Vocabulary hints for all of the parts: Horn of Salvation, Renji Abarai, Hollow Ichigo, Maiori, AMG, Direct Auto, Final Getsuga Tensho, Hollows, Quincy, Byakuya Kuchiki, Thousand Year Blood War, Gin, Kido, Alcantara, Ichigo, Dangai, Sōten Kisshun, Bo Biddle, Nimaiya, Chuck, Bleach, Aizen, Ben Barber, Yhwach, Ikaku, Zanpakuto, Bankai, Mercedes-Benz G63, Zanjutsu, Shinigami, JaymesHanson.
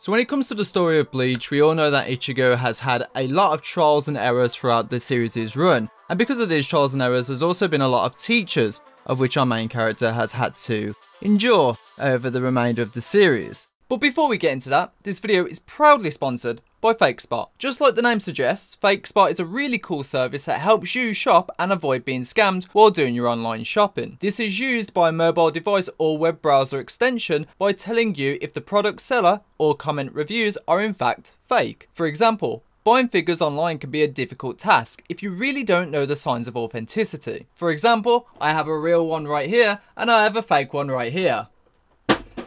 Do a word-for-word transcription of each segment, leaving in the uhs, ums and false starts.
So when it comes to the story of Bleach, we all know that Ichigo has had a lot of trials and errors throughout the series' run, and because of these trials and errors there's also been a lot of teachers, of which our main character has had to endure over the remainder of the series. But before we get into that, this video is proudly sponsored by FakeSpot. Just like the name suggests, FakeSpot is a really cool service that helps you shop and avoid being scammed while doing your online shopping. This is used by a mobile device or web browser extension by telling you if the product seller or comment reviews are in fact fake. For example, buying figures online can be a difficult task if you really don't know the signs of authenticity. For example, I have a real one right here and I have a fake one right here.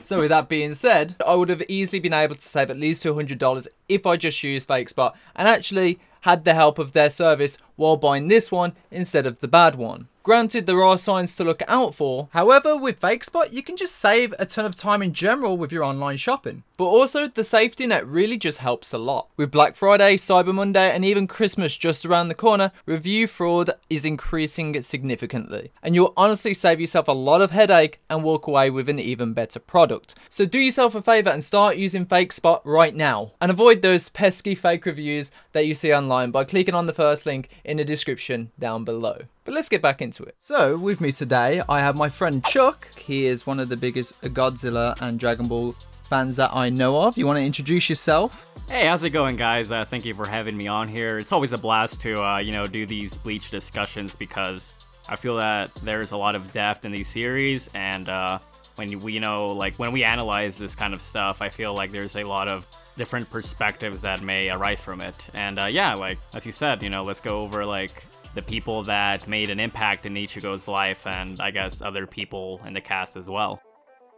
So with that being said, I would have easily been able to save at least two hundred dollars if I just used FakeSpot and actually had the help of their service while buying this one instead of the bad one. Granted, there are signs to look out for, however with FakeSpot you can just save a ton of time in general with your online shopping. But also the safety net really just helps a lot. With Black Friday, Cyber Monday and even Christmas just around the corner, review fraud is increasing significantly. And you'll honestly save yourself a lot of headache and walk away with an even better product. So do yourself a favour and start using FakeSpot right now. And avoid those pesky fake reviews that you see online by clicking on the first link in the description down below. But let's get back into it. So with me today, I have my friend Chuck. He is one of the biggest Godzilla and Dragon Ball fans that I know of. You want to introduce yourself? Hey, how's it going, guys? Uh, thank you for having me on here. It's always a blast to, uh, you know, do these Bleach discussions because I feel that there's a lot of depth in these series. And uh, when we, you know, like when we analyze this kind of stuff, I feel like there's a lot of different perspectives that may arise from it. And uh, yeah, like as you said, you know, let's go over like the people that made an impact in Ichigo's life and I guess other people in the cast as well.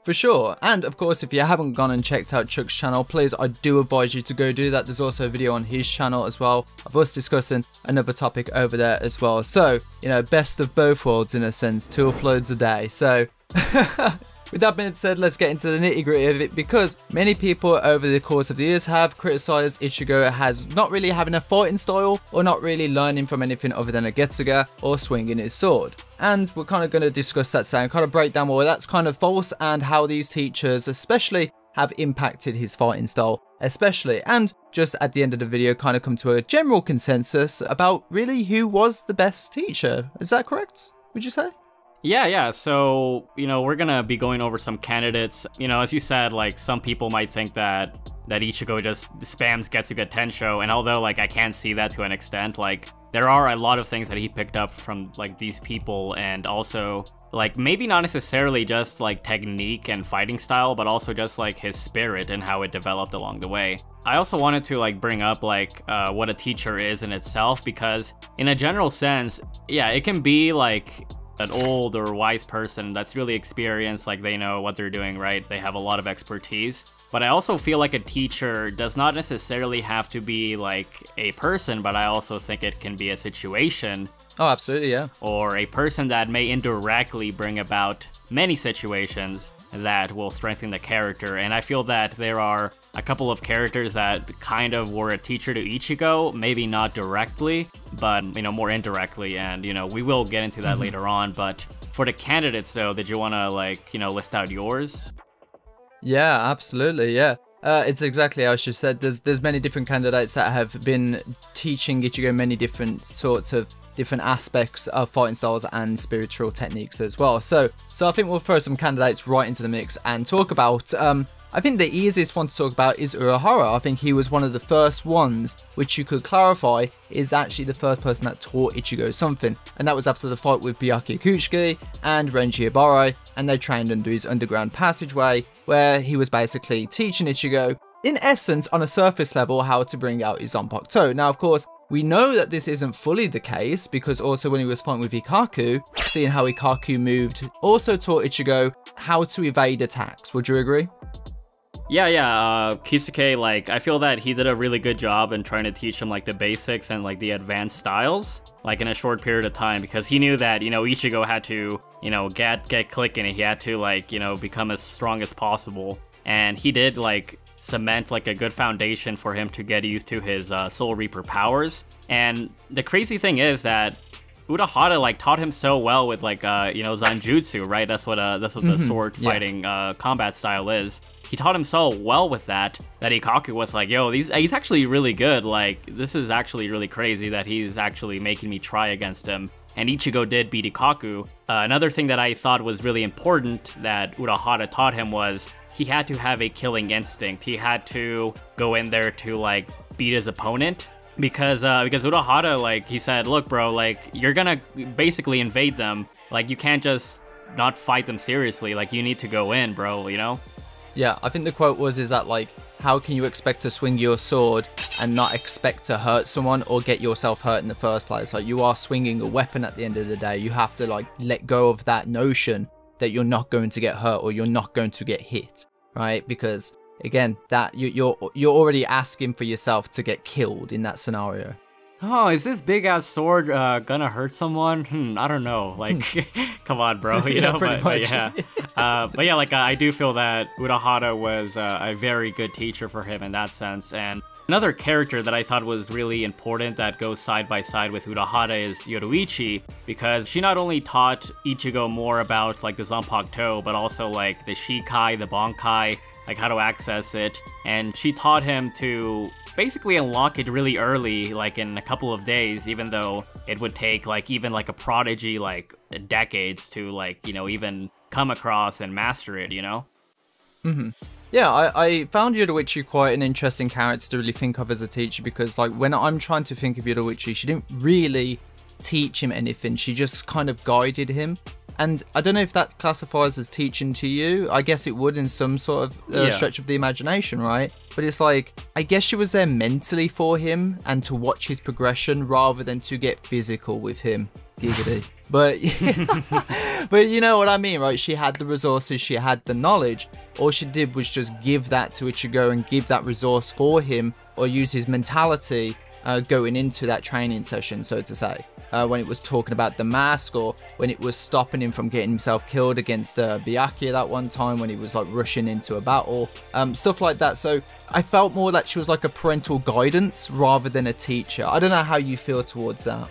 For sure, and of course if you haven't gone and checked out Chuck's channel, please, I do advise you to go do that. There's also a video on his channel as well of us discussing another topic over there as well. So, you know, best of both worlds in a sense, two uploads a day. So with that being said, let's get into the nitty-gritty of it, because many people over the course of the years have criticised Ichigo as not really having a fighting style or not really learning from anything other than a Getsuga or swinging his sword. And we're kind of going to discuss that and kind of break down why that's kind of false and how these teachers especially have impacted his fighting style especially, and just at the end of the video kind of come to a general consensus about really who was the best teacher. Is that correct, would you say? Yeah, yeah, so, you know, we're gonna be going over some candidates. You know, as you said, like, some people might think that that Ichigo just spams Getsuga Tensho, and although, like, I can see that to an extent, like, there are a lot of things that he picked up from, like, these people, and also, like, maybe not necessarily just, like, technique and fighting style, but also just, like, his spirit and how it developed along the way. I also wanted to like bring up like uh, what a teacher is in itself, because in a general sense, yeah, it can be like an old or wise person that's really experienced, like they know what they're doing, right? They have a lot of expertise. But I also feel like a teacher does not necessarily have to be like a person, but I also think it can be a situation. Oh, absolutely, yeah. Or a person that may indirectly bring about many situations that will strengthen the character. And I feel that there are a couple of characters that kind of were a teacher to Ichigo, maybe not directly, but, you know, more indirectly. And, you know, we will get into that mm-hmm. later on. But for the candidates, though, did you want to, like, you know, list out yours? Yeah, absolutely. Yeah. Uh, it's exactly as you said. There's, there's many different candidates that have been teaching Ichigo many different sorts of different aspects of fighting styles and spiritual techniques as well. So, so I think we'll throw some candidates right into the mix and talk about, um, I think the easiest one to talk about is Urahara. I think he was one of the first ones, which you could clarify is actually the first person that taught Ichigo something. And that was after the fight with Byakuya Kuchiki and Renji Abarai, and they trained under his underground passageway, where he was basically teaching Ichigo, in essence, on a surface level, how to bring out his Zanpakuto. Now, of course, we know that this isn't fully the case, because also when he was fighting with Ikaku, seeing how Ikaku moved also taught Ichigo how to evade attacks. Would you agree? Yeah, yeah, uh, Kisuke, like, I feel that he did a really good job in trying to teach him, like, the basics and, like, the advanced styles, like, in a short period of time, because he knew that, you know, Ichigo had to, you know, get, get clicking, and he had to, like, you know, become as strong as possible, and he did, like, cement like a good foundation for him to get used to his uh, Soul Reaper powers. And the crazy thing is that Urahara like taught him so well with like uh, you know, Zanjutsu, right? That's what uh, that's what mm-hmm. the sword yeah. fighting uh, combat style is. he taught him so well with that, that Ikaku was like, yo, these, he's actually really good. Like, this is actually really crazy that he's actually making me try against him. And Ichigo did beat Ikaku. Uh, another thing that I thought was really important that Urahara taught him was he had to have a killing instinct. He had to go in there to, like, beat his opponent. Because uh, because Urahara, like, he said, look, bro, like, you're gonna basically invade them. Like, you can't just not fight them seriously. Like, you need to go in, bro, you know? Yeah, I think the quote was, is that, like, how can you expect to swing your sword and not expect to hurt someone or get yourself hurt in the first place? Like, you are swinging a weapon at the end of the day. You have to, like, let go of that notion that you're not going to get hurt or you're not going to get hit, right? Because... again, that you, you're you're already asking for yourself to get killed in that scenario. Oh, is this big ass sword uh, gonna hurt someone? Hmm, I don't know. Like, come on, bro. You yeah, know, but, but yeah, uh, but yeah. Like, I do feel that Urahara was uh, a very good teacher for him in that sense. And another character that I thought was really important that goes side by side with Urahara is Yoruichi, because she not only taught Ichigo more about, like, the Zanpakuto, but also, like, the Shikai, the Bankai, like how to access it, and she taught him to basically unlock it really early, like in a couple of days, even though it would take, like, even like a prodigy, like, decades to, like, you know, even come across and master it, you know? Mm-hmm. Yeah, I, I found Yoruichi quite an interesting character to really think of as a teacher, because, like, when I'm trying to think of Yoruichi, she didn't really teach him anything, she just kind of guided him. And I don't know if that classifies as teaching to you. I guess it would in some sort of uh, yeah. stretch of the imagination, right? But it's like, I guess she was there mentally for him and to watch his progression rather than to get physical with him. Giggity. But, but you know what I mean, right? She had the resources, she had the knowledge. All she did was just give that to Ichigo and give that resource for him, or use his mentality uh, going into that training session, so to say. Uh, when it was talking about the mask, or when it was stopping him from getting himself killed against uh, Byakuya that one time when he was, like, rushing into a battle, um, stuff like that. So I felt more that she was like a parental guidance rather than a teacher. I don't know how you feel towards that.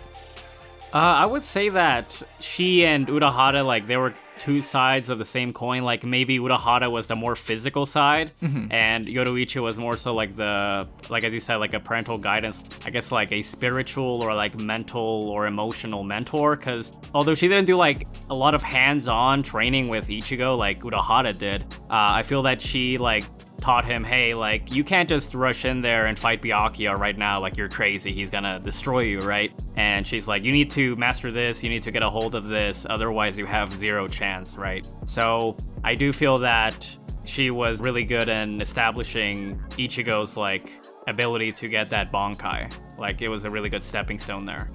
Uh, I would say that she and Urahara, like, they were two sides of the same coin. Like, maybe Urahara was the more physical side, mm-hmm. and Yoruichi was more so like the, like, as you said, like a parental guidance, I guess, like a spiritual or like mental or emotional mentor. Because although she didn't do like a lot of hands-on training with Ichigo like Urahara did, uh, I feel that she, like, taught him, hey, like, you can't just rush in there and fight Byakuya right now, like, you're crazy, he's gonna destroy you, right? And she's like, you need to master this, you need to get a hold of this, otherwise you have zero chance, right? So I do feel that she was really good in establishing Ichigo's, like, ability to get that Bankai. Like, it was a really good stepping stone there.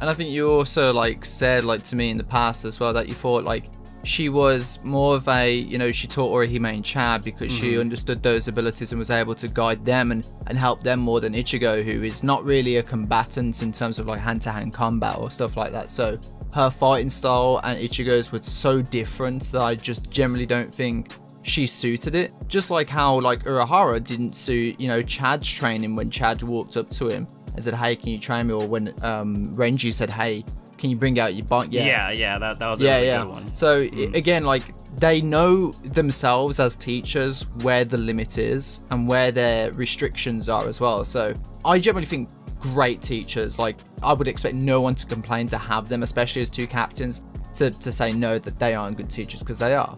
And I think you also, like, said, like, to me in the past as well, that you thought, like, she was more of a, you know, she taught Orihime and Chad because mm-hmm. she understood those abilities and was able to guide them and, and help them more than Ichigo, who is not really a combatant in terms of, like, hand-to-hand combat or stuff like that. So her fighting style and Ichigo's were so different that I just generally don't think she suited it. Just like how, like, Urahara didn't suit, you know, Chad's training when Chad walked up to him and said, hey, can you train me? Or when um, Renji said, hey, can you bring out your bunk? Yeah, yeah, yeah, that, that was a yeah, really yeah. good one. So, mm. again, like, they know themselves as teachers where the limit is and where their restrictions are as well. So, I generally think great teachers, like, I would expect no one to complain to have them, especially as two captains, to, to say no, that they aren't good teachers, because they are.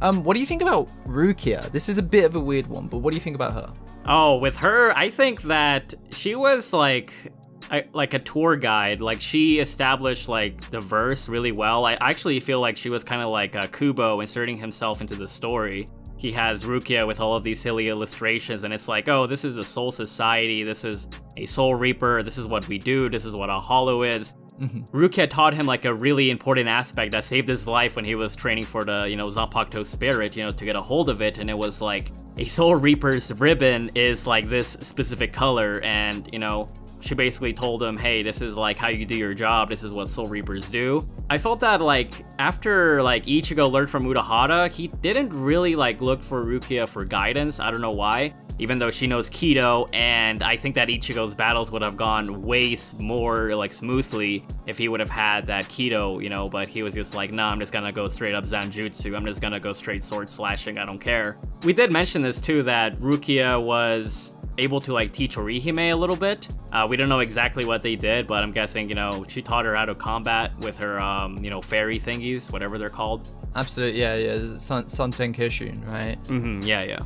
Um, what do you think about Rukia? This is a bit of a weird one, but what do you think about her? Oh, with her, I think that she was, like... I, like a tour guide. Like, she established, like, the verse really well. I actually feel like she was kind of like uh, Kubo inserting himself into the story. He has Rukia with all of these silly illustrations, and it's like, oh, this is the Soul Society, this is a Soul Reaper, this is what we do, this is what a Hollow is. Mm-hmm. Rukia taught him, like, a really important aspect that saved his life when he was training for the, you know, Zanpakuto spirit, you know, to get a hold of it. And it was like, a Soul Reaper's ribbon is, like, this specific color, and, you know, She basically told him, hey, this is like how you do your job. This is what Soul Reapers do. I felt that like after like Ichigo learned from Urahara, he didn't really like look for Rukia for guidance. I don't know why, even though she knows Kido, and I think that Ichigo's battles would have gone way more like smoothly if he would have had that Kido, you know, but he was just like, nah, I'm just gonna go straight up Zanjutsu. I'm just gonna go straight sword slashing. I don't care. We did mention this too, that Rukia was able to like teach Orihime a little bit. Uh, we don't know exactly what they did, but I'm guessing, you know, she taught her how to combat with her, um, you know, fairy thingies, whatever they're called. Absolutely, yeah, yeah, Sōten Kisshun, right? Mm-hmm, yeah, yeah.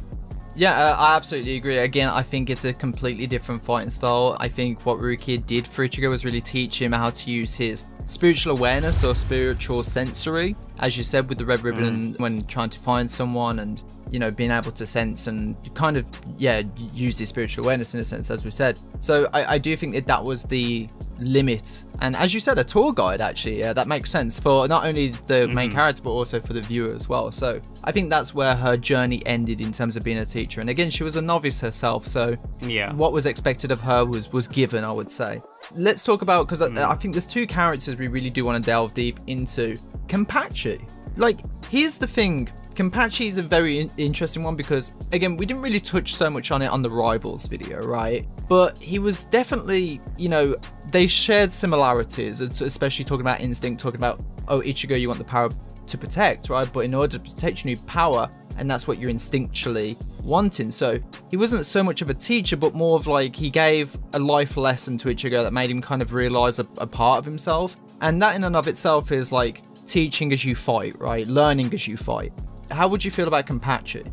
Yeah, uh, I absolutely agree. Again, I think it's a completely different fighting style. I think what Rukia did for Ichigo was really teach him how to use his spiritual awareness or spiritual sensory, as you said, with the red ribbon mm. when trying to find someone and, you know, being able to sense and kind of, yeah, use his spiritual awareness in a sense, as we said. So I, I do think that that was the limit. And as you said, a tour guide, actually, yeah, that makes sense for not only the mm-hmm. main character, but also for the viewer as well. So I think that's where her journey ended in terms of being a teacher. And again, she was a novice herself, so yeah, what was expected of her was was given, I would say. Let's talk about, because mm. I, I think there's two characters we really do want to delve deep into. Kenpachi. Like, here's the thing. Kenpachi is a very in interesting one because, again, we didn't really touch so much on it on the Rivals video, right? But he was definitely, you know, they shared similarities, especially talking about instinct, talking about, oh, Ichigo, you want the power to protect, right? But in order to protect, you need power, and that's what you're instinctually wanting. So he wasn't so much of a teacher, but more of like he gave a life lesson to Ichigo that made him kind of realize a, a part of himself. And that in and of itself is like teaching as you fight, right? Learning as you fight. How would you feel about Kenpachi?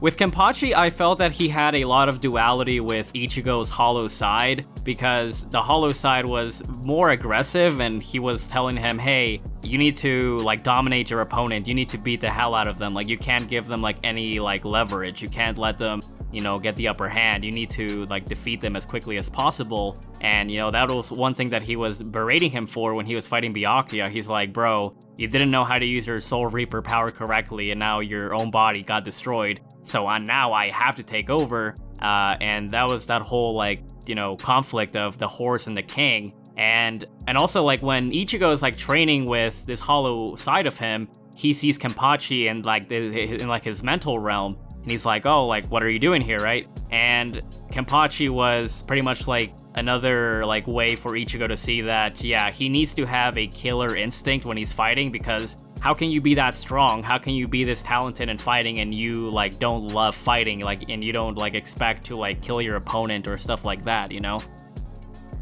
With Kenpachi, I felt that he had a lot of duality with Ichigo's hollow side, because the hollow side was more aggressive and he was telling him, hey, you need to like dominate your opponent. You need to beat the hell out of them. Like, you can't give them like any like leverage. You can't let them, you know, get the upper hand. You need to like defeat them as quickly as possible. And, you know, that was one thing that he was berating him for when he was fighting Byakuya. He's like, bro, you didn't know how to use your Soul Reaper power correctly, and now your own body got destroyed. So on now I have to take over. Uh, and that was that whole like, you know, conflict of the horse and the king. And and also like when Ichigo is like training with this hollow side of him, he sees Kenpachi and like in like his mental realm. And he's like, oh, like, what are you doing here, right? And Kenpachi was pretty much like another like way for Ichigo to see that, yeah, he needs to have a killer instinct when he's fighting, because how can you be that strong? How can you be this talented in fighting and you like don't love fighting, like, and you don't like expect to like kill your opponent or stuff like that, you know?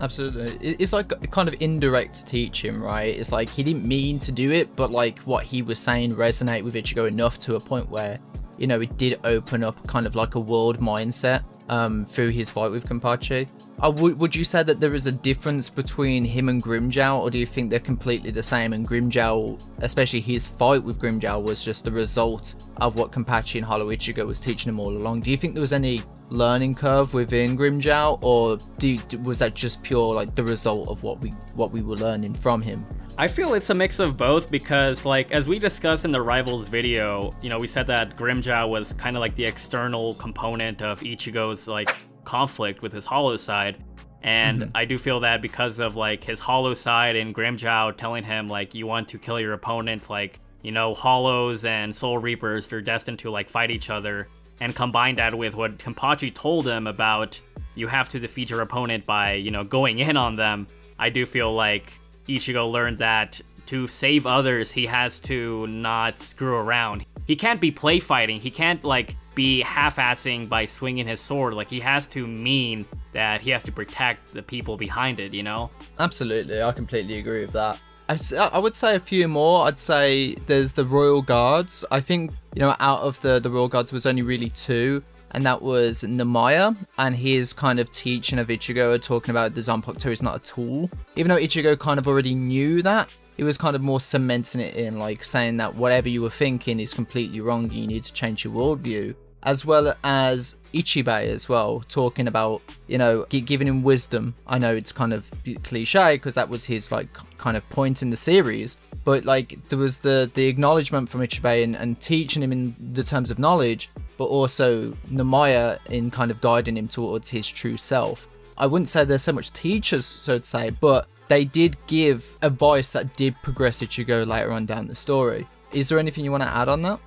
Absolutely. It's like kind of indirect teaching, right? It's like he didn't mean to do it, but like what he was saying resonated with Ichigo enough to a point where, you know, it did open up kind of like a world mindset um, through his fight with Kenpachi. Uh, would, would you say that there is a difference between him and Grimmjow, or do you think they're completely the same? And Grimmjow, especially his fight with Grimmjow, was just the result of what Kenpachi and Hollow Ichigo was teaching him all along. Do you think there was any learning curve within Grimmjow, or do you, was that just pure like the result of what we what we were learning from him? I feel it's a mix of both, because like as we discussed in the Rivals video, you know, we said that Grimmjow was kind of like the external component of Ichigo's like conflict with his hollow side. And mm-hmm. I do feel that because of like his hollow side and Grimmjow telling him like, you want to kill your opponent, like, you know, hollows and Soul Reapers, they're destined to like fight each other, and combine that with what Kenpachi told him about, you have to defeat your opponent by, you know, going in on them. I do feel like Ichigo learned that to save others, he has to not screw around. He can't be play fighting. He can't like be half-assing by swinging his sword. Like, he has to mean that he has to protect the people behind it, you know? Absolutely. I completely agree with that. I, I would say a few more. I'd say there's the Royal Guards. I think, you know, out of the, the Royal Guards was only really two. And that was Nimaiya and his kind of teaching of Ichigo, talking about the Zanpakuto is not a tool. Even though Ichigo kind of already knew that, he was kind of more cementing it in, like saying that whatever you were thinking is completely wrong, you need to change your worldview. As well as Ichibei as well, talking about, you know, giving him wisdom. I know it's kind of cliche because that was his like kind of point in the series, but like there was the the acknowledgement from Ichibei and, and teaching him in the terms of knowledge, but also Nimaiya in kind of guiding him towards his true self. I wouldn't say they're so much teachers, so to say, but they did give advice that did progress Ichigo later on down the story. Is there anything you want to add on that?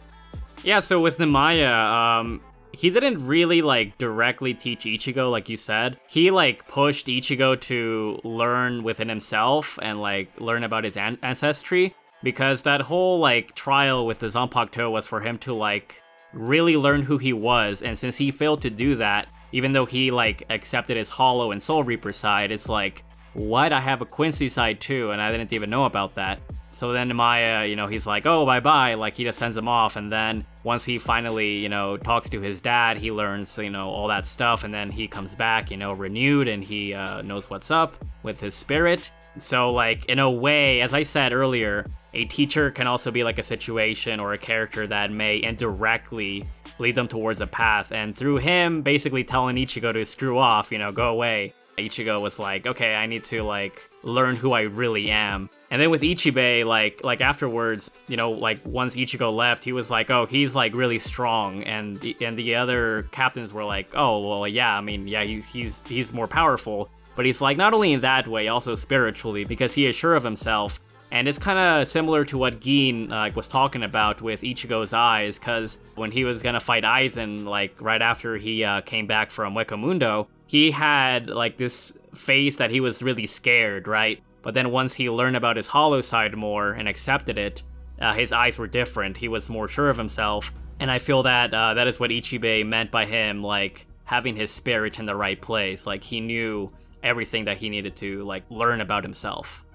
Yeah, so with Nimaiya, um, he didn't really, like, directly teach Ichigo, like you said. He, like, pushed Ichigo to learn within himself and, like, learn about his an ancestry. Because that whole, like, trial with the Zanpakuto was for him to, like, really learn who he was. And since he failed to do that, even though he, like, accepted his Hollow and Soul Reaper side, it's like, what? I have a Quincy side too, and I didn't even know about that. So then Nimaiya, you know, he's like, oh, bye-bye, like, he just sends him off, and then once he finally, you know, talks to his dad, he learns, you know, all that stuff, and then he comes back, you know, renewed, and he uh, knows what's up with his spirit. So, like, in a way, as I said earlier, a teacher can also be, like, a situation or a character that may indirectly lead them towards a path, and through him basically telling Ichigo to screw off, you know, go away, Ichigo was like, okay, I need to, like, learn who I really am. And then with Ichibei, like, like afterwards, you know, like, once Ichigo left, he was like, oh, he's, like, really strong, and the, and the other captains were like, oh, well, yeah, I mean, yeah, he, he's he's more powerful, but he's, like, not only in that way, also spiritually, because he is sure of himself. And it's kind of similar to what Gin uh, was talking about with Ichigo's eyes, because when he was gonna fight Aizen, like, right after he uh, came back from Wekamundo, he had, like, this phase that he was really scared, right? But then once he learned about his Hollow side more and accepted it, uh, his eyes were different. He was more sure of himself. And I feel that uh, that is what Ichibei meant by him, like, having his spirit in the right place. Like, he knew everything that he needed to, like, learn about himself.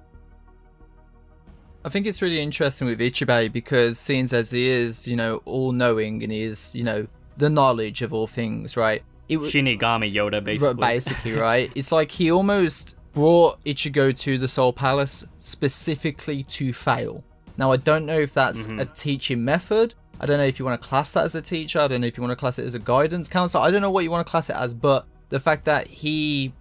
I think it's really interesting with Ichibei because, seeing as he is, you know, all-knowing and he is, you know, the knowledge of all things, right? It was Shinigami Yoda, basically. Basically, right? It's like he almost brought Ichigo to the Soul Palace specifically to fail. Now, I don't know if that's mm-hmm. a teaching method. I don't know if you want to class that as a teacher. I don't know if you want to class it as a guidance counselor. I don't know what you want to class it as, but the fact that he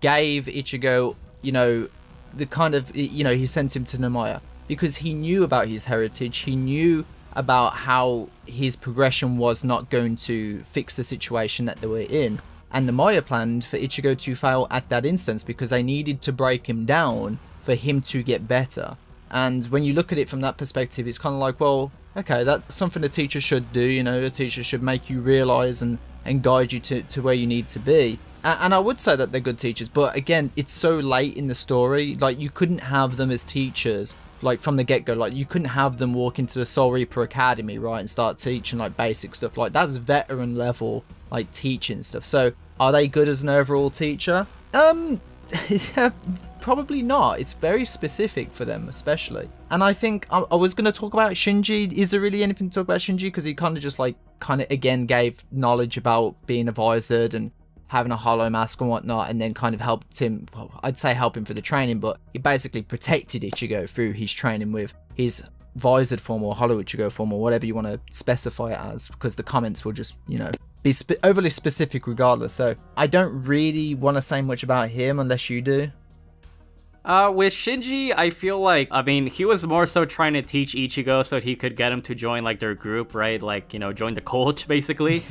gave Ichigo, you know, the kind of, you know, he sent him to Nimaiya because he knew about his heritage. He knew about how his progression was not going to fix the situation that they were in. And Nimaiya planned for Ichigo to fail at that instance because they needed to break him down for him to get better. And when you look at it from that perspective, it's kind of like, well, okay, that's something a teacher should do. You know, a teacher should make you realize and, and guide you to, to where you need to be. And, and I would say that they're good teachers, but again, it's so late in the story. Like, you couldn't have them as teachers. Like, from the get-go, like, you couldn't have them walk into the Soul Reaper Academy, right, and start teaching, like, basic stuff. Like, that's veteran-level, like, teaching stuff. So, are they good as an overall teacher? Um, probably not. It's very specific for them, especially. And I think I, I was going to talk about Shinji. Is there really anything to talk about Shinji? Because he kind of just, like, kind of, again, gave knowledge about being a visored and having a Hollow mask and whatnot, and then kind of helped him, well, I'd say help him for the training, but he basically protected Ichigo through his training with his visored form or Hollow Ichigo form or whatever you want to specify it as, because the comments will just, you know, be spe overly specific regardless. So I don't really want to say much about him unless you do. Uh, with Shinji, I feel like, I mean, he was more so trying to teach Ichigo so he could get him to join, like, their group, right? Like, you know, join the cult, basically.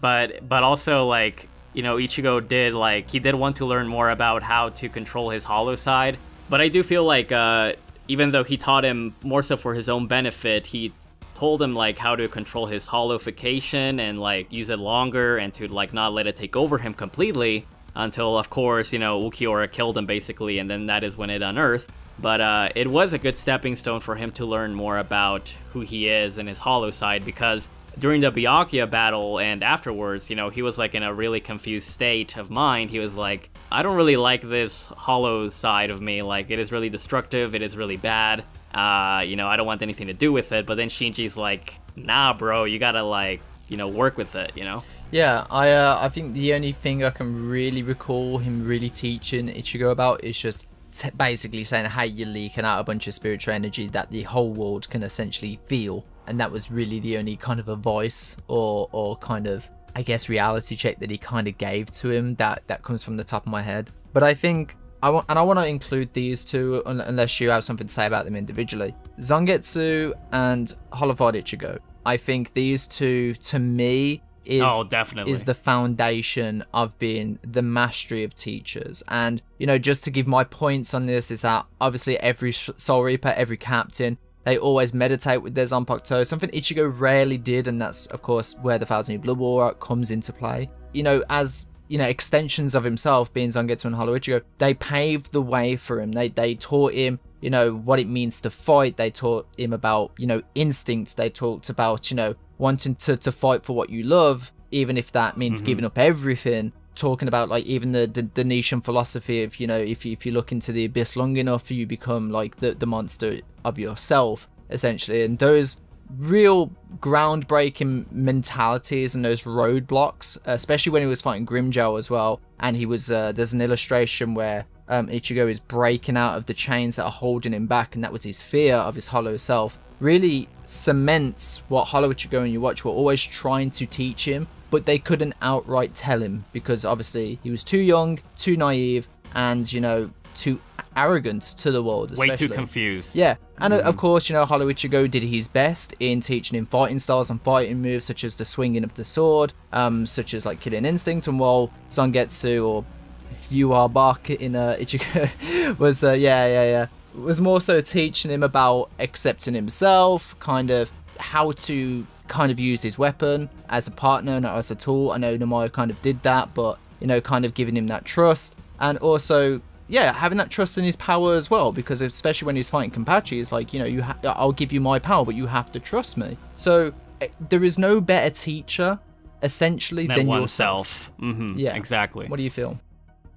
but, but also, like, you know, Ichigo did, like, he did want to learn more about how to control his Hollow side. But I do feel like, uh, even though he taught him more so for his own benefit, he told him, like, how to control his Hollowification and, like, use it longer and to, like, not let it take over him completely until, of course, you know, Ukiura killed him, basically, and then that is when it unearthed. But uh, it was a good stepping stone for him to learn more about who he is and his Hollow side, because during the Byakuya battle and afterwards, you know, he was, like, in a really confused state of mind. He was like, I don't really like this Hollow side of me. Like, it is really destructive. It is really bad. Uh, you know, I don't want anything to do with it. But then Shinji's like, nah, bro, you gotta, like, you know, work with it, you know? Yeah, I, uh, I think the only thing I can really recall him really teaching Ichigo about is just t basically saying, hey, you're leaking out a bunch of spiritual energy that the whole world can essentially feel. And that was really the only kind of advice or, or kind of, I guess, reality check that he kind of gave to him that, that comes from the top of my head. But I think, I want, and I want to include these two, un unless you have something to say about them individually. Zangetsu and Hollowified Ichigo. I think these two, to me, is oh, definitely. is the foundation of being the mastery of teachers. And, you know, just to give my points on this is that obviously every Soul Reaper, every captain, they always meditate with their Zanpakuto, something Ichigo rarely did, and that's, of course, where the Thousand Year Blood War comes into play. You know, as, you know, extensions of himself, being Zangetsu and Hollow Ichigo, they paved the way for him. They, they taught him, you know, what it means to fight. They taught him about, you know, instinct. They talked about, you know, wanting to, to fight for what you love, even if that means mm-hmm. giving up everything. Talking about, like, even the, the the Nishan philosophy of, you know, if you, if you look into the abyss long enough, you become like the, the monster of yourself, essentially. And those real groundbreaking mentalities and those roadblocks, especially when he was fighting Grimmjow as well. And he was uh, there's an illustration where um, Ichigo is breaking out of the chains that are holding him back, and that was his fear of his hollow self. Really cements what Hollow Ichigo and Yhwach were always trying to teach him, but they couldn't outright tell him because obviously he was too young, too naive, and, you know, too arrogant to the world, especially. Way too confused. Yeah, and mm-hmm. of course, you know, Hollow Ichigo did his best in teaching him fighting styles and fighting moves, such as the swinging of the sword, um, such as, like, Killing Instinct, and while Zangetsu, or Yhwach in uh, Ichigo, was, uh, yeah, yeah, yeah, was more so teaching him about accepting himself, kind of how to kind of use his weapon as a partner, not as a tool. I know Nimaiya kind of did that, but, you know, kind of giving him that trust, and also, yeah, having that trust in his power as well, because especially when he's fighting Kenpachi, it's like, you know, you ha I'll give you my power, but you have to trust me. So there is no better teacher, essentially, than, than oneself. yourself. Mm-hmm. Yeah, exactly. What do you feel?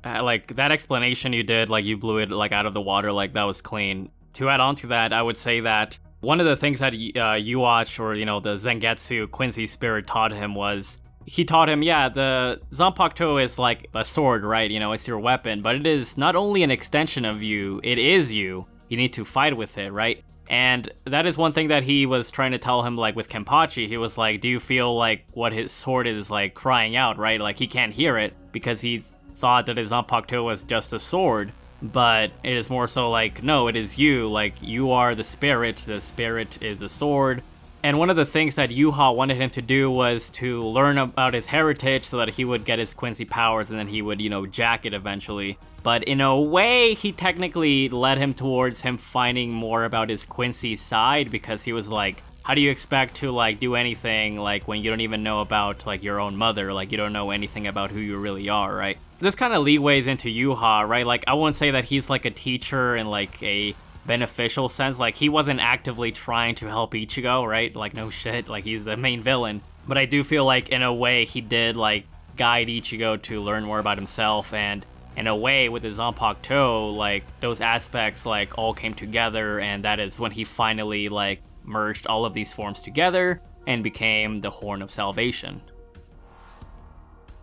Uh, like, that explanation you did, like, you blew it, like, out of the water, like, that was clean. To add on to that, I would say that one of the things that uh, Yhwach, or, you know, the Zangetsu Quincy spirit taught him was, he taught him, yeah, the Zanpakuto is like a sword, right? You know, it's your weapon, but it is not only an extension of you, it is you. You need to fight with it, right? And that is one thing that he was trying to tell him, like, with Kenpachi. He was like, do you feel like what his sword is, like, crying out, right? Like, he can't hear it because he thought that his Zanpakuto was just a sword. But it is more so like, no, it is you. Like, you are the spirit. The spirit is the sword. And one of the things that Yhwach wanted him to do was to learn about his heritage so that he would get his Quincy powers, and then he would, you know, jack it eventually. But in a way, he technically led him towards him finding more about his Quincy side, because he was like, how do you expect to, like, do anything, like, when you don't even know about, like, your own mother? Like, you don't know anything about who you really are, right? This kind of leeways into Yhwach, right? Like, I won't say that he's, like, a teacher in, like, a beneficial sense. Like, he wasn't actively trying to help Ichigo, right? Like, no shit, like, he's the main villain. But I do feel like, in a way, he did, like, guide Ichigo to learn more about himself. And in a way, with his Zanpakuto, like, those aspects, like, all came together. And that is when he finally, like, merged all of these forms together and became the Horn of Salvation.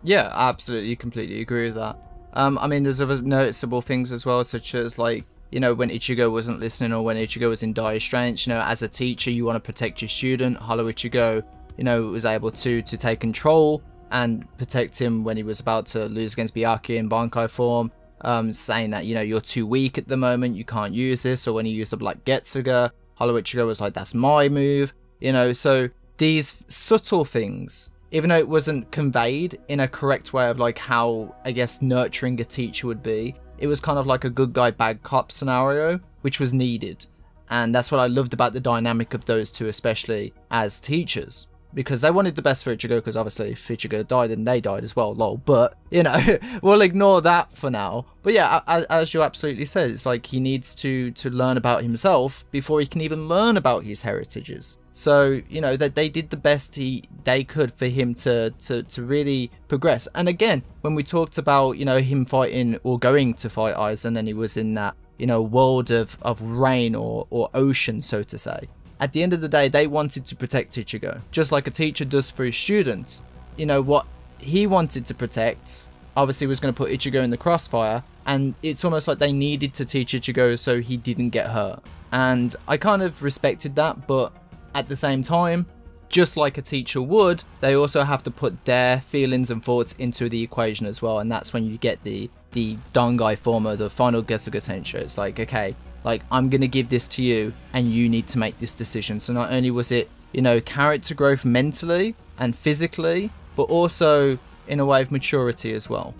Yeah, absolutely, completely agree with that. Um, I mean, there's other noticeable things as well, such as, like, you know, when Ichigo wasn't listening or when Ichigo was in dire straits, you know, as a teacher, you want to protect your student. Hollow Ichigo, you know, was able to to take control and protect him when he was about to lose against Byakuya in Bankai form, um, saying that, you know, you're too weak at the moment, you can't use this. Or when he used the Black Getsuga, Hollow Ichigo was like, that's my move, you know. So these subtle things, even though it wasn't conveyed in a correct way of, like, how, I guess, nurturing a teacher would be, it was kind of like a good guy, bad cop scenario, which was needed. And that's what I loved about the dynamic of those two, especially as teachers, because they wanted the best for Ichigo, because obviously if Ichigo died, then they died as well, lol. But, you know, we'll ignore that for now. But yeah, as you absolutely said, it's like he needs to, to learn about himself before he can even learn about his heritages. So, you know, that they did the best he they could for him to, to, to really progress. And again, when we talked about, you know, him fighting or going to fight Aizen, and he was in that, you know, world of, of rain or, or ocean, so to say. At the end of the day, they wanted to protect Ichigo, just like a teacher does for his student. You know, what he wanted to protect, obviously, was going to put Ichigo in the crossfire. And it's almost like they needed to teach Ichigo so he didn't get hurt. And I kind of respected that, but at the same time, just like a teacher would, they also have to put their feelings and thoughts into the equation as well. And that's when you get the the Dangai form, or the final Getsuga Tensho. It's like, okay, like, I'm going to give this to you, and you need to make this decision. So not only was it, you know, character growth mentally and physically, but also in a way of maturity as well.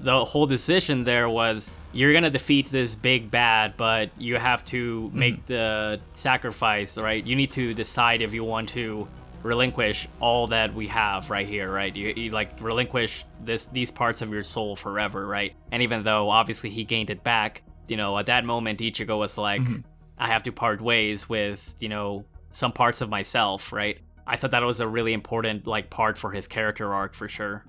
The whole decision there was, you're going to defeat this big bad, but you have to make mm. the sacrifice, right? You need to decide if you want to relinquish all that we have right here, right? You, you like relinquish this these parts of your soul forever, right? And even though obviously he gained it back, you know, at that moment Ichigo was like, mm-hmm. I have to part ways with, you know, some parts of myself, right? I thought that was a really important like part for his character arc for sure.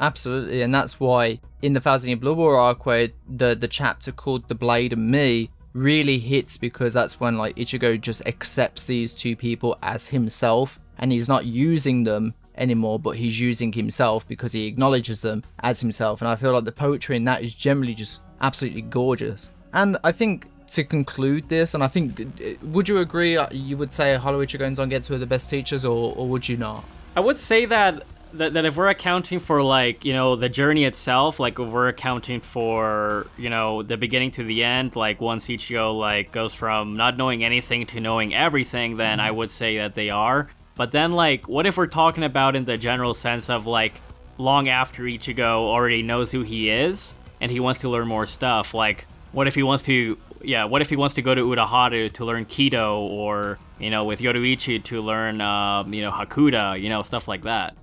Absolutely, and that's why in the Thousand Year Blood War arc, where the the chapter called The Blade and Me really hits, because that's when like Ichigo just accepts these two people as himself. And he's not using them anymore, but he's using himself because he acknowledges them as himself. And I feel like the poetry in that is generally just absolutely gorgeous. And I think to conclude this, and I think, would you agree, you would say Hollow Ichigo and Zangetsu are the best teachers, or, or would you not? I would say that, that that if we're accounting for, like, you know, the journey itself, like if we're accounting for, you know, the beginning to the end, like once Ichigo like goes from not knowing anything to knowing everything, then mm-hmm. I would say that they are. But then, like, what if we're talking about in the general sense of, like, long after Ichigo already knows who he is and he wants to learn more stuff? Like, what if he wants to, yeah, what if he wants to go to Urahara to learn Kido, or, you know, with Yoruichi to learn, um, you know, Hakuda, you know, stuff like that?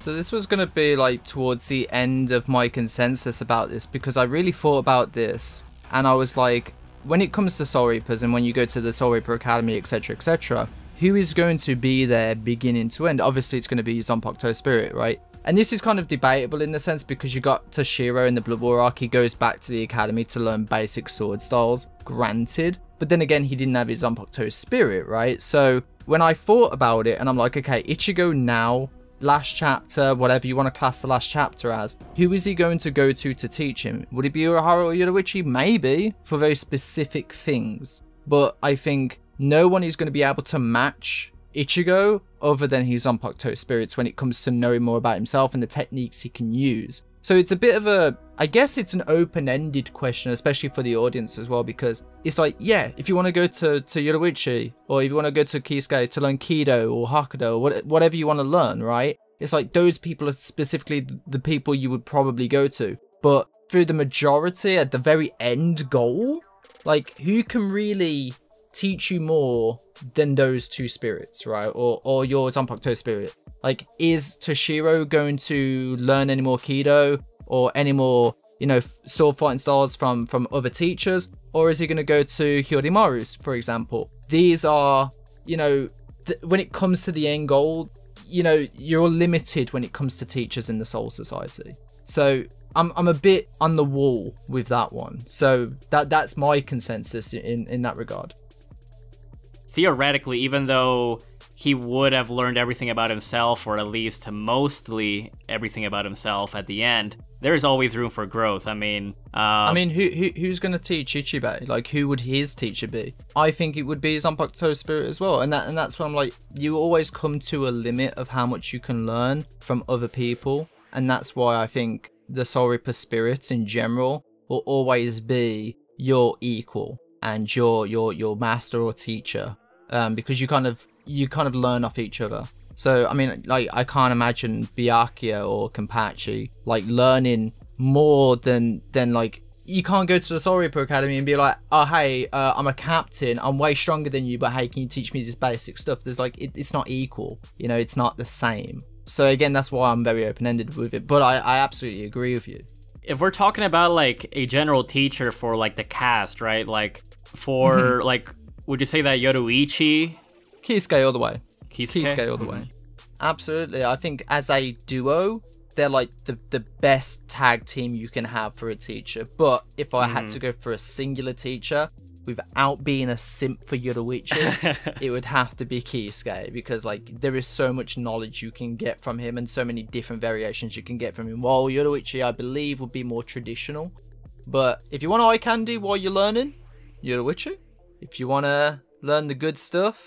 So this was going to be, like, towards the end of my consensus about this, because I really thought about this and I was like, when it comes to Soul Reapers and when you go to the Soul Reaper Academy, et cetera, et cetera, who is going to be there beginning to end? Obviously, it's going to be Zanpakuto Spirit, right? And this is kind of debatable in the sense, because you got Toshiro in the Blood War arc. He goes back to the academy to learn basic sword styles, granted. But then again, he didn't have his Zanpakuto Spirit, right? So when I thought about it, and I'm like, okay, Ichigo now, last chapter, whatever you want to class the last chapter as, who is he going to go to to teach him? Would it be Urahara or Yoruichi? Maybe, for very specific things. But I think no one is going to be able to match Ichigo other than his Zanpakuto spirits when it comes to knowing more about himself and the techniques he can use. So it's a bit of a, I guess it's an open-ended question, especially for the audience as well, because it's like, yeah, if you want to go to, to Yoruichi, or if you want to go to Kisuke to learn Kido or Hakudo, or whatever you want to learn, right? It's like those people are specifically the people you would probably go to. But through the majority, at the very end goal, like, who can really teach you more than those two spirits, right? Or or your Zanpakuto spirit. Like, is Toshiro going to learn any more Kido or any more, you know, sword fighting styles from from other teachers, or is he going to go to Hyorimaru's, for example? These are, you know, th when it comes to the end goal, you know, you're limited when it comes to teachers in the Soul Society. So I'm, I'm a bit on the wall with that one. So that that's my consensus in in that regard. Theoretically, even though he would have learned everything about himself, or at least mostly everything about himself at the end, there is always room for growth. I mean, um, I mean, who, who who's going to teach Ichibei? Like, who would his teacher be? I think it would be his Zanpakuto spirit as well, and that and that's why I'm like, you always come to a limit of how much you can learn from other people, and that's why I think the Soul Reaper spirits in general will always be your equal and your your your master or teacher. Um, because you kind of you kind of learn off each other. So I mean, like, I can't imagine Byakuya or Kenpachi like learning more than than like, you can't go to the Soul Reaper Academy and be like, oh hey, uh, I'm a captain, I'm way stronger than you, but hey, can you teach me this basic stuff? There's like, it, it's not equal, you know, it's not the same. So again, that's why I'm very open-ended with it, but I, I absolutely agree with you. If we're talking about like a general teacher for like the cast, right? Like for like, would you say that Yoruichi? Kisuke all the way. Kisuke, Kisuke all the way. Absolutely. I think as a duo, they're like the, the best tag team you can have for a teacher. But if I mm. had to go for a singular teacher, without being a simp for Yoruichi, it would have to be Kisuke, because like, there is so much knowledge you can get from him and so many different variations you can get from him. While Yoruichi, I believe, would be more traditional. But if you want eye candy while you're learning, Yoruichi. If you want to learn the good stuff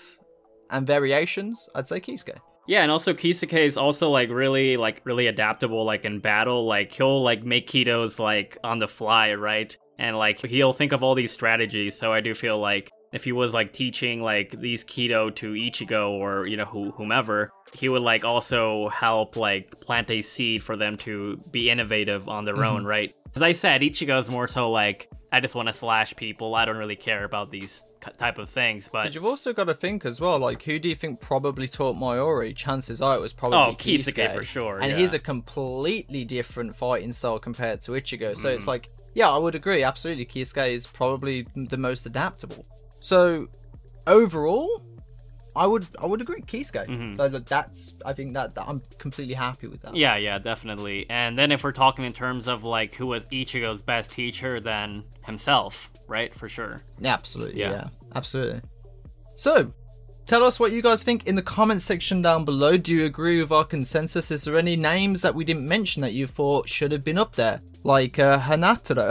and variations, I'd say Kisuke. Yeah, and also Kisuke is also like really like really adaptable, like in battle, like he'll like make Kidos like on the fly, right? And like he'll think of all these strategies, so I do feel like if he was like teaching like these Kido to Ichigo or, you know, wh- whomever, he would like also help like plant a seed for them to be innovative on their mm-hmm. own, right? As I said, Ichigo's more so like, I just want to slash people. I don't really care about these type of things. But, but you've also got to think as well, like, who do you think probably taught Maiori? Chances are it was probably oh, Kisuke. Kisuke for sure. And yeah. he's a completely different fighting style compared to Ichigo. So mm. it's like, yeah, I would agree. Absolutely. Kisuke is probably the most adaptable. So overall, I would I would agree Kisuke. Mm-hmm. Like, that's, I think that, that I'm completely happy with that. Yeah, yeah, definitely. And then if we're talking in terms of like who was Ichigo's best teacher, then himself, right? For sure. Absolutely. Yeah. yeah. Absolutely. So, tell us what you guys think in the comment section down below. Do you agree with our consensus? Is there any names that we didn't mention that you thought should have been up there? Like uh, Hanataro.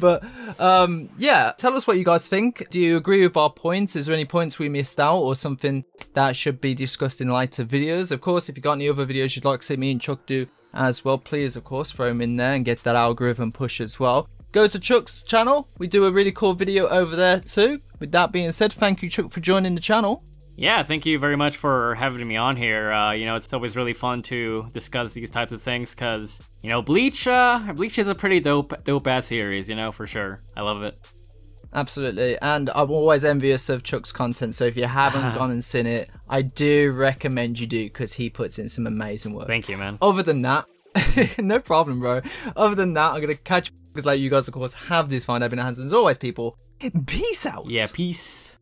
But um, yeah, tell us what you guys think. Do you agree with our points? Is there any points we missed out or something that should be discussed in later videos? Of course, if you got any other videos you'd like to see me and Chuck do as well, please, of course, throw them in there and get that algorithm push as well. Go to Chuck's channel. We do a really cool video over there too. With that being said, thank you, Chuck, for joining the channel. Yeah, thank you very much for having me on here. Uh, you know, it's always really fun to discuss these types of things because, you know, Bleach, uh, Bleach is a pretty dope, dope-ass series, you know, for sure. I love it. Absolutely, and I'm always envious of Chuck's content, so if you haven't gone and seen it, I do recommend you do because he puts in some amazing work. Thank you, man. Other than that, no problem, bro. Other than that, I'm going to catch you because, like, you guys, of course, have this fine. I've been Hansen, as always, people. Peace out. Yeah, peace.